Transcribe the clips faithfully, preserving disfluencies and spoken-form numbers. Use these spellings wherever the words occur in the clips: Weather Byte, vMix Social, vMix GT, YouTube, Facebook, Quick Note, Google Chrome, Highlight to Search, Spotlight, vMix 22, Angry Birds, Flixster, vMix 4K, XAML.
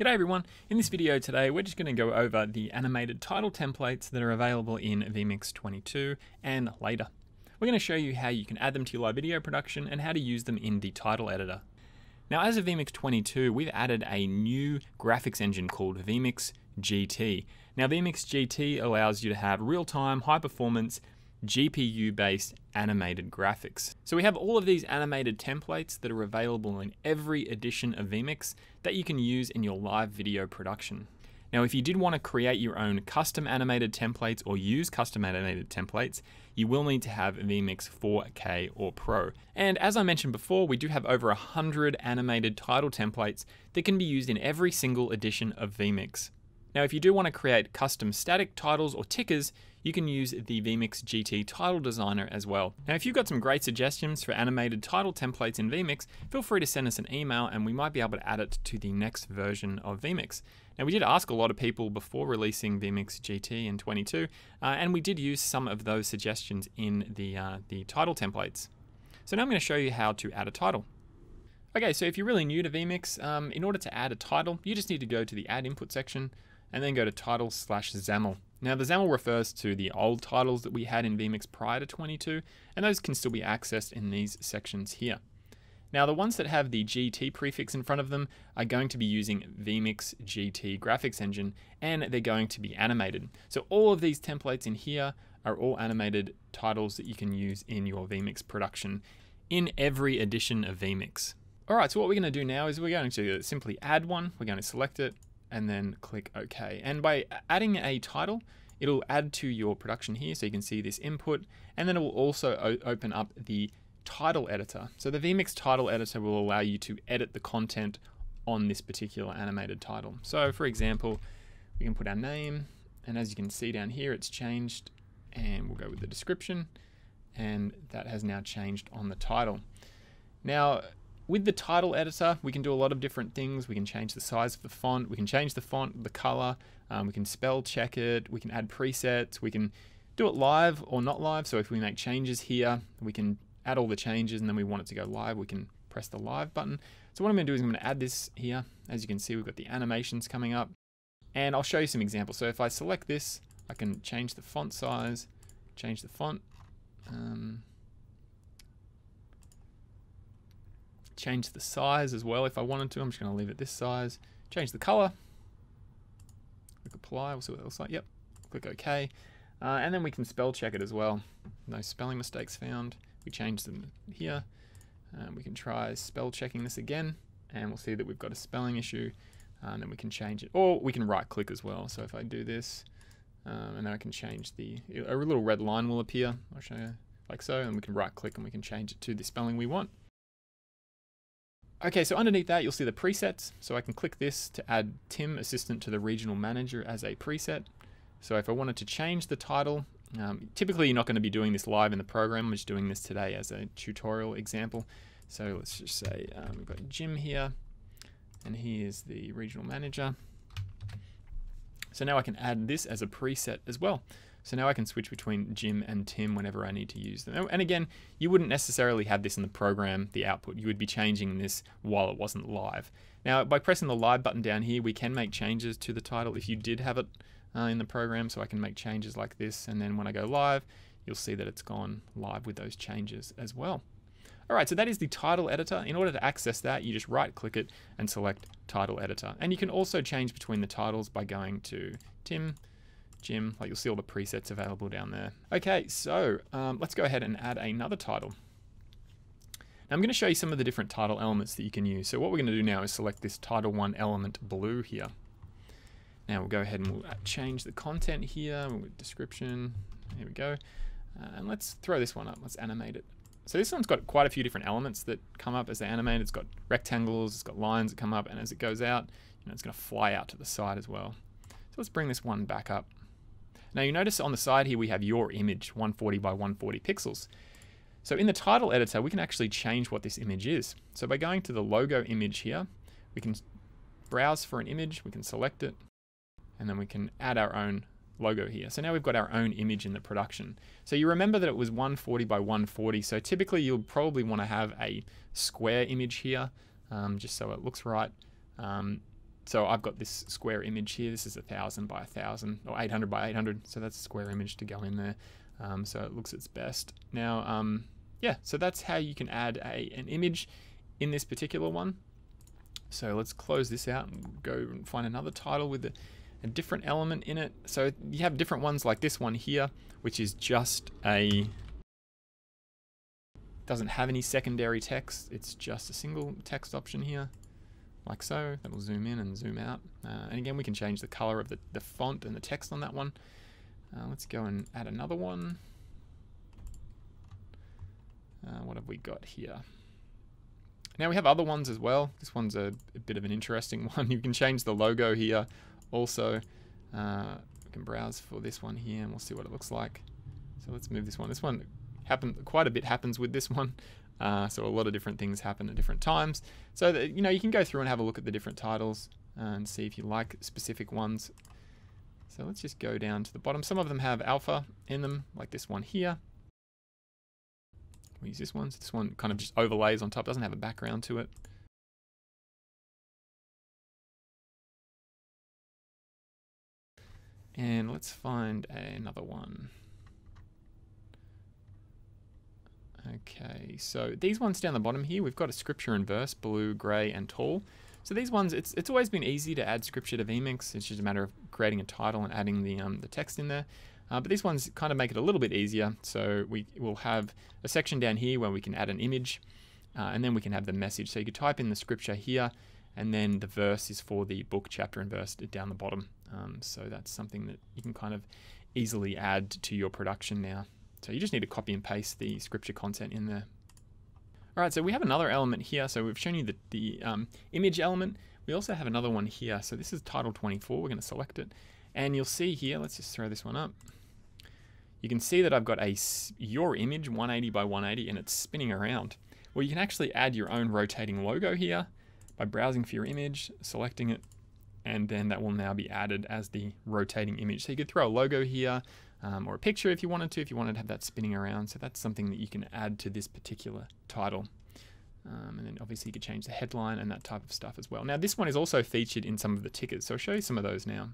G'day everyone, in this video today we're just going to go over the animated title templates that are available in vMix twenty-two and later. We're going to show you how you can add them to your live video production and how to use them in the title editor. Now as of vMix twenty-two we've added a new graphics engine called vMix G T. Now vMix G T allows you to have real-time, high-performance, G P U-based animated graphics. So we have all of these animated templates that are available in every edition of vMix that you can use in your live video production. Now, if you did want to create your own custom animated templates or use custom animated templates, you will need to have vMix four K or Pro. And as I mentioned before, we do have over one hundred animated title templates that can be used in every single edition of vMix. Now, if you do want to create custom static titles or tickers, you can use the vMix G T title designer as well. Now, if you've got some great suggestions for animated title templates in vMix, feel free to send us an email and we might be able to add it to the next version of vMix. Now, we did ask a lot of people before releasing vMix G T in twenty-two, uh, and we did use some of those suggestions in the, uh, the title templates. So now I'm going to show you how to add a title. Okay, so if you're really new to vMix, um, in order to add a title, you just need to go to the Add Input section and then go to title slash XAML. Now the XAML refers to the old titles that we had in vMix prior to twenty-two, and those can still be accessed in these sections here. Now the ones that have the G T prefix in front of them are going to be using vMix G T graphics engine, and they're going to be animated. So all of these templates in here are all animated titles that you can use in your vMix production in every edition of vMix. All right, so what we're gonna do now is we're going to simply add one, we're gonna select it, and then click OK. And by adding a title, it'll add to your production here, so you can see this input, and then it will also open up the title editor. So the vMix title editor will allow you to edit the content on this particular animated title. So for example, we can put our name, and as you can see down here, it's changed, and we'll go with the description, and that has now changed on the title. Now, with the title editor, we can do a lot of different things. We can change the size of the font, we can change the font, the color, um, we can spell check it, we can add presets, we can do it live or not live. So if we make changes here, we can add all the changes, and then we want it to go live, we can press the live button. So what I'm gonna do is I'm gonna add this here. As you can see, we've got the animations coming up, and I'll show you some examples. So if I select this, I can change the font size, change the font, um, change the size as well if I wanted to. I'm just going to leave it this size. Change the color. Click apply. We'll see what it looks like. Yep. Click OK. Uh, and then we can spell check it as well. No spelling mistakes found. We change them here. Um, we can try spell checking this again, and we'll see that we've got a spelling issue. Uh, and then we can change it, or we can right click as well. So if I do this, um, and then I can change the, a little red line will appear. I'll show you like so, and we can right click and we can change it to the spelling we want. Okay, so underneath that, you'll see the presets. So I can click this to add Tim, assistant to the regional manager, as a preset. So if I wanted to change the title, um, typically you're not going to be doing this live in the program. I'm just doing this today as a tutorial example. So let's just say um, we've got Jim here, and he is the regional manager. So now I can add this as a preset as well. So now I can switch between Jim and Tim whenever I need to use them. And again, you wouldn't necessarily have this in the program, the output. You would be changing this while it wasn't live. Now, by pressing the live button down here, we can make changes to the title if you did have it uh, in the program. So I can make changes like this. And then when I go live, you'll see that it's gone live with those changes as well. All right, so that is the title editor. In order to access that, you just right-click it and select title editor. And you can also change between the titles by going to Tim, Jim, like you'll see all the presets available down there. Okay, so um, let's go ahead and add another title. Now I'm going to show you some of the different title elements that you can use. So what we're going to do now is select this title one element blue here. Now we'll go ahead and we'll change the content here, description, here we go. Uh, and let's throw this one up, let's animate it. So this one's got quite a few different elements that come up as they animate. It's got rectangles, it's got lines that come up, and as it goes out, you know, it's going to fly out to the side as well. So let's bring this one back up. Now you notice on the side here we have your image, one forty by one forty pixels. So in the title editor we can actually change what this image is. So by going to the logo image here, we can browse for an image, we can select it, and then we can add our own logo here. So now we've got our own image in the production. So you remember that it was one forty by one forty, so typically you'll probably want to have a square image here, um, just so it looks right. Um, So I've got this square image here. This is a thousand by a thousand or eight hundred by eight hundred. So that's a square image to go in there. Um, so it looks its best. Now, um, yeah, so that's how you can add a, an image in this particular one. So let's close this out and go and find another title with a, a different element in it. So you have different ones like this one here, which is just a, doesn't have any secondary text. It's just a single text option here, like so. That will zoom in and zoom out. Uh, and again, we can change the color of the, the font and the text on that one. Uh, let's go and add another one. Uh, what have we got here? Now we have other ones as well. This one's a, a bit of an interesting one. You can change the logo here also. Uh, we can browse for this one here and we'll see what it looks like. So let's move this one. This one, happen, quite a bit happens with this one. Uh, so a lot of different things happen at different times. So that, you know, you can go through and have a look at the different titles and see if you like specific ones. So let's just go down to the bottom. Some of them have alpha in them, like this one here. We use this one. So this one kind of just overlays on top, doesn't have a background to it. And let's find another one. Okay, so these ones down the bottom here, we've got a scripture and verse, blue, grey, and tall. So these ones, it's it's always been easy to add scripture to vMix. It's just a matter of creating a title and adding the um, the text in there. Uh, but these ones kind of make it a little bit easier. So we will have a section down here where we can add an image, uh, and then we can have the message. So you could type in the scripture here, and then the verse is for the book, chapter, and verse down the bottom. Um, so that's something that you can kind of easily add to your production now. So you just need to copy and paste the scripture content in there. All right, so we have another element here. So we've shown you the, the um, image element. We also have another one here. So this is title twenty-four. We're going to select it. And you'll see here, let's just throw this one up. You can see that I've got a your image one eighty by one eighty and it's spinning around. Well, you can actually add your own rotating logo here by browsing for your image, selecting it, and then that will now be added as the rotating image. So you could throw a logo here um, or a picture if you wanted to, if you wanted to have that spinning around. So that's something that you can add to this particular title. Um, and then obviously you could change the headline and that type of stuff as well. Now this one is also featured in some of the tickers. So I'll show you some of those now.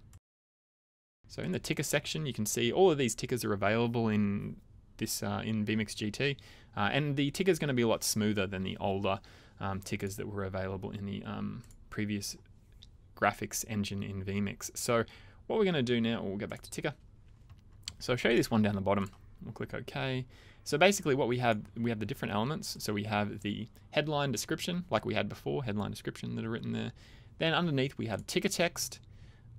So in the ticker section, you can see all of these tickers are available in this uh, in vMix G T, uh, and the ticker is going to be a lot smoother than the older um, tickers that were available in the um, previous graphics engine in vMix. So what we're going to do now, we'll go back to ticker. So I'll show you this one down the bottom. We'll click OK. So basically, what we have we have the different elements. So we have the headline description, like we had before, headline description that are written there. Then underneath we have ticker text.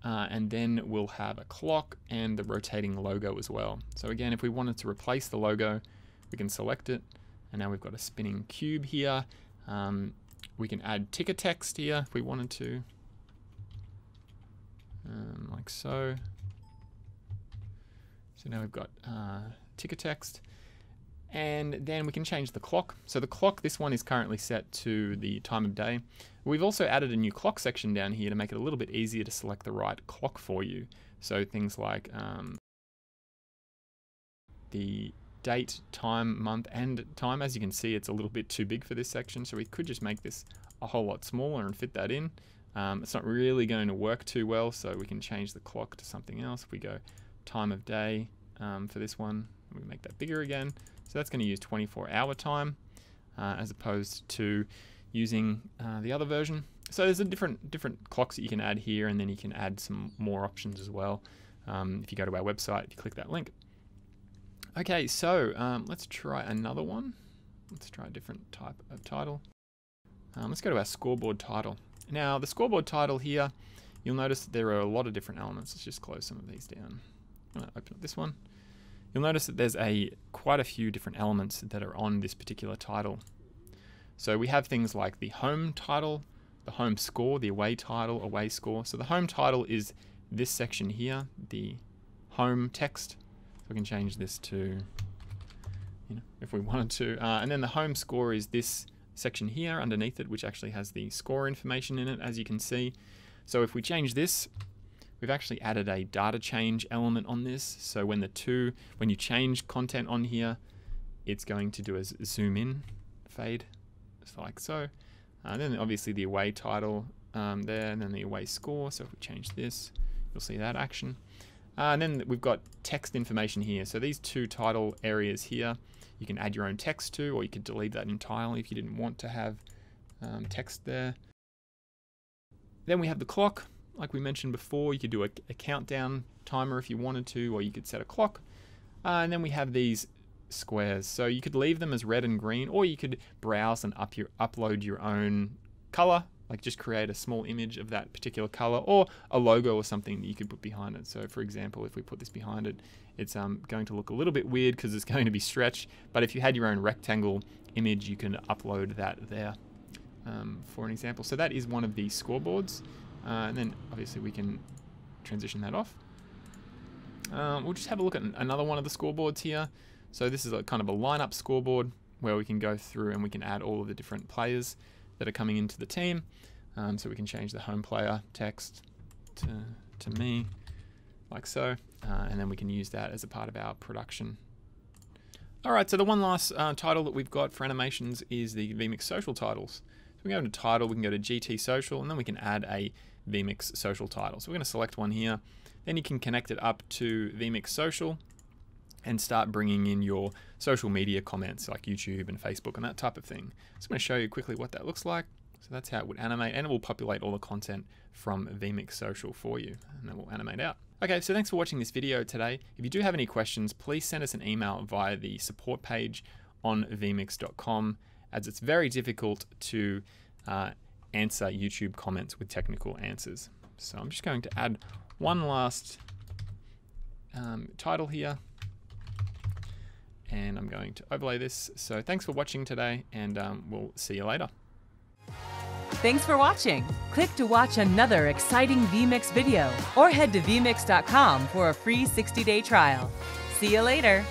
Uh, and then we'll have a clock and the rotating logo as well. So again, if we wanted to replace the logo, we can select it. And now we've got a spinning cube here. Um, we can add ticker text here if we wanted to, um, like so. So now we've got uh, ticker text. And then we can change the clock. So the clock, this one is currently set to the time of day. We've also added a new clock section down here to make it a little bit easier to select the right clock for you. So things like um, the date, time, month, and time. As you can see, it's a little bit too big for this section. So we could just make this a whole lot smaller and fit that in. Um, it's not really going to work too well, so we can change the clock to something else. If we go time of day um, for this one, we make that bigger again. So that's going to use twenty-four hour time uh, as opposed to using uh, the other version. So there's a different different clocks that you can add here, and then you can add some more options as well. Um, if you go to our website, if you click that link. Okay, so um, let's try another one. Let's try a different type of title. Um, let's go to our scoreboard title. Now the scoreboard title here, you'll notice that there are a lot of different elements. Let's just close some of these down. I'm going to open up this one. You'll notice that there's a quite a few different elements that are on this particular title. So we have things like the home title, the home score, the away title, away score. So the home title is this section here, the home text. So we can change this to, you know, if we wanted to. Uh, and then the home score is this section here underneath it, which actually has the score information in it, as you can see. So if we change this, we've actually added a data change element on this. So when the two, when you change content on here, it's going to do a zoom in, fade, just like so. And then obviously the away title, um, there, and then the away score. So if we change this, you'll see that action. Uh, and then we've got text information here. So these two title areas here, you can add your own text to, or you could delete that entirely if you didn't want to have um, text there. Then we have the clock. Like we mentioned before, you could do a, a countdown timer if you wanted to, or you could set a clock. Uh, and then we have these squares. So you could leave them as red and green, or you could browse and up your, upload your own color, like just create a small image of that particular color or a logo or something that you could put behind it. So for example, if we put this behind it, it's um, going to look a little bit weird because it's going to be stretched, but if you had your own rectangle image, you can upload that there um, for an example. So that is one of the scoreboards. Uh, and then obviously we can transition that off. Um, we'll just have a look at another one of the scoreboards here. So this is a kind of a lineup scoreboard where we can go through and we can add all of the different players that are coming into the team. Um, so we can change the home player text to, to me, like so, uh, and then we can use that as a part of our production. All right, so the one last uh, title that we've got for animations is the vMix social titles. So we go into title, we can go to G T social, and then we can add a vMix social title. So we're gonna select one here, then you can connect it up to vMix social and start bringing in your social media comments like YouTube and Facebook and that type of thing. So I'm going to show you quickly what that looks like. So that's how it would animate, and it will populate all the content from vMix Social for you, and then we'll animate out. Okay, so thanks for watching this video today. If you do have any questions, please send us an email via the support page on vMix dot com, as it's very difficult to uh, answer YouTube comments with technical answers. So I'm just going to add one last um, title here, and I'm going to overlay this. So thanks for watching today, and um, we'll see you later. Thanks for watching. Click to watch another exciting vMix video, or head to vMix dot com for a free sixty day trial. See you later.